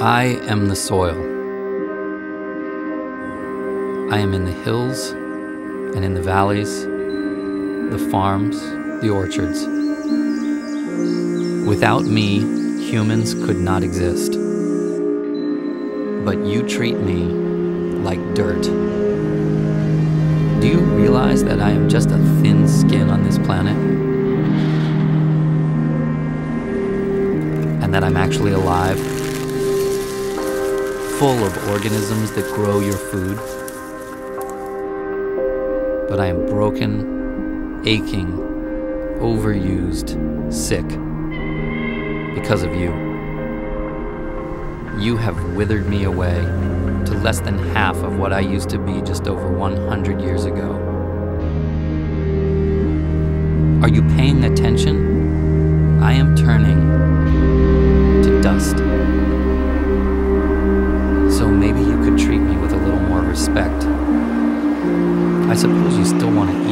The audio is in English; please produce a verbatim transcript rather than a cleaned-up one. I am the soil. I am in the hills and in the valleys, the farms, the orchards. Without me, humans could not exist. But you treat me like dirt. Do you realize that I am just a thin skin on this planet? And that I'm actually alive, full of organisms that grow your food? But I am broken, aching, overused, sick because of you. You have withered me away to less than half of what I used to be just over one hundred years ago. Are you paying attention? I am turning to dust. So maybe you could treat me with a little more respect. I suppose you still want to eat.